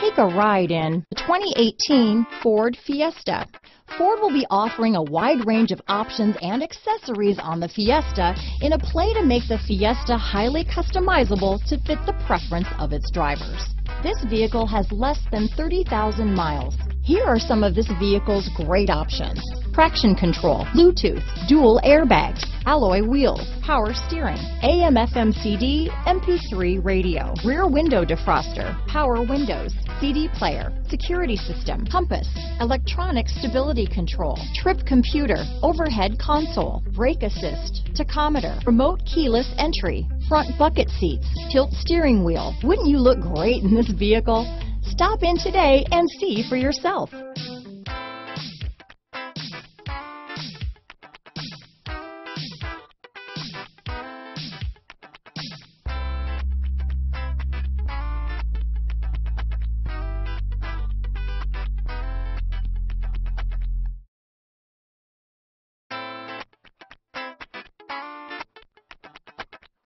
Take a ride in the 2018 Ford Fiesta. Ford will be offering a wide range of options and accessories on the Fiesta in a play to make the Fiesta highly customizable to fit the preference of its drivers. This vehicle has less than 30,000 miles. Here are some of this vehicle's great options: traction control, Bluetooth, dual airbags, alloy wheels, power steering, AM/FM CD, MP3 radio, rear window defroster, power windows, CD player, security system, compass, electronic stability control, trip computer, overhead console, brake assist, tachometer, remote keyless entry, front bucket seats, tilt steering wheel. Wouldn't you look great in this vehicle? Stop in today and see for yourself.